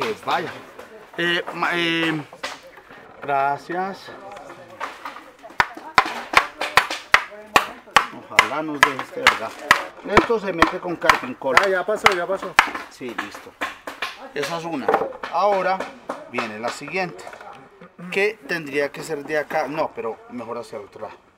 que vaya. Gracias. Ojalá nos dejes de verdad. Esto se mete con carpincola. Ah, ya pasó, ya pasó. Sí, listo. Esa es una. Ahora viene la siguiente, que tendría que ser de acá. No, pero mejor hacia el otro lado.